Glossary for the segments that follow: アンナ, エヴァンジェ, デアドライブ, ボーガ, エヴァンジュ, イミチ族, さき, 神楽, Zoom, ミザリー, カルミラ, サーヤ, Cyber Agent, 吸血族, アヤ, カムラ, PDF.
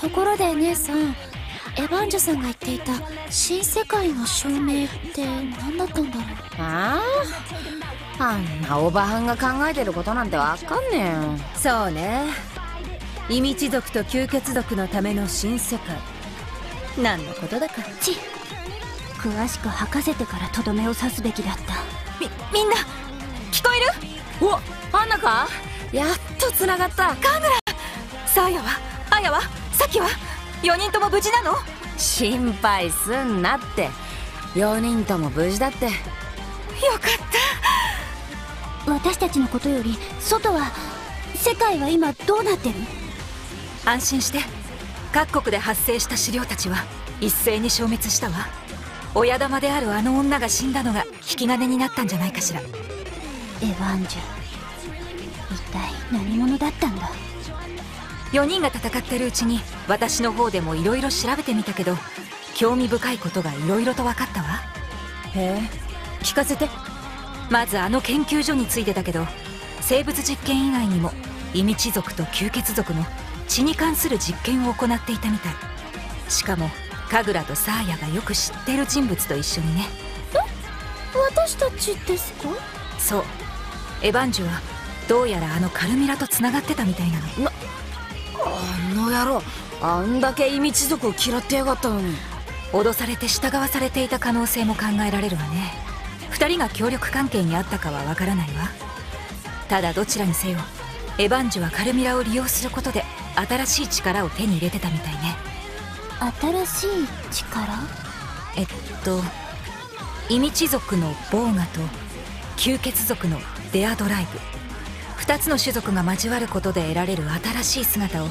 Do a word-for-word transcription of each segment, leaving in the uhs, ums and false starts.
ところで姉さん、エヴァンジェさんが言っていた新世界の証明って何だったんだろう。ああ、あんなおばはんが考えてることなんてわかんねえよ。そうね、イミチ族と吸血族のための新世界、何のことだか。ち詳しく吐かせてからとどめを刺すべきだった。みみんな聞こえる？お、アンナか？やっとつながった。カムラ、サーヤは、アヤは、さきは、よにんとも無事なの？心配すんなって、よにんとも無事だって。よかった。私たちのことより外は、世界は今どうなってる？安心して、各国で発生した資料たちは一斉に消滅したわ。親玉であるあの女が死んだのが引き金になったんじゃないかしら。エヴァンジェ、一体何者だったんだ？よにんが戦ってるうちに私の方でもいろいろ調べてみたけど、興味深いことがいろいろと分かったわ。へえ、聞かせて。まずあの研究所についてだけど、生物実験以外にもイミチ族と吸血族の血に関する実験を行っていたみたい。しかも神楽とサーヤがよく知ってる人物と一緒にね。え、私たちですか？そう、エヴァンジュはどうやらあのカルミラとつながってたみたいなの。なあの野郎、あんだけイミチ族を嫌ってやがったのに。脅されて従わされていた可能性も考えられるわね。ふたりが協力関係にあったかはわからないわ。ただどちらにせよ、エヴァンジュはカルミラを利用することで新しい力を手に入れてたみたいね。新しい力？えっとイミチ族のボーガと吸血族のデアドライブ、ふたつの種族が交わることで得られる新しい姿を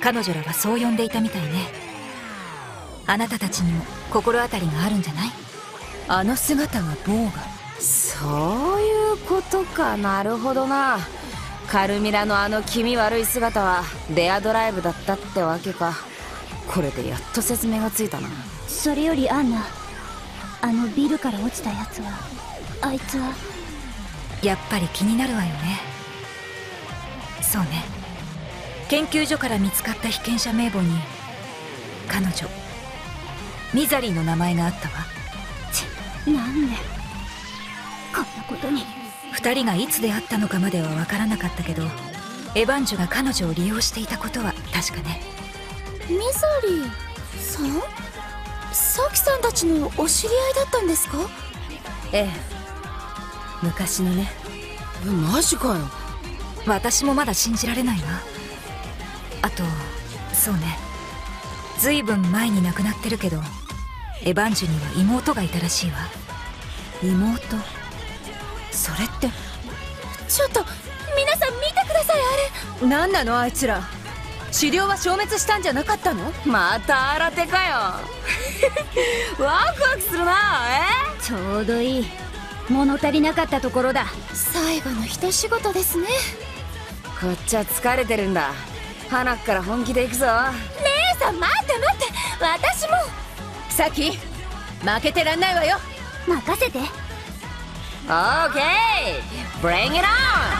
彼女らはそう呼んでいたみたいね。あなたたちにも心当たりがあるんじゃない？あの姿がボーガ。そういうことか、なるほどな。カルミラのあの気味悪い姿はデアドライブだったってわけか。これでやっと説明がついたな。それよりアンナ、あのビルから落ちたやつは、あいつはやっぱり気になるわよね。そうね、研究所から見つかった被験者名簿に彼女ミザリーの名前があったわ。ちっ、なんでこんなことに。ふたりがいつ出会ったのかまでは分からなかったけど、エヴァンジュが彼女を利用していたことは確かね。ミザリーさん、サキさんたちのお知り合いだったんですか？ええ、昔のね。マジかよ、私もまだ信じられないわ。あと、そうね、ずいぶん前に亡くなってるけど、エヴァンジュには妹がいたらしいわ。妹？それってちょっと皆さん見てください、あれ。何なのあいつら、狩猟は消滅したんじゃなかったの？また新手かよワクワクするな。え、ちょうどいい、物足りなかったところだ。最後の一仕事ですね。こっちは疲れてるんだ。花から本気で行くぞ。姉さん待って待って、私も。サキ、負けてらんないわよ。任せて。オーケー、ブリングイットオン。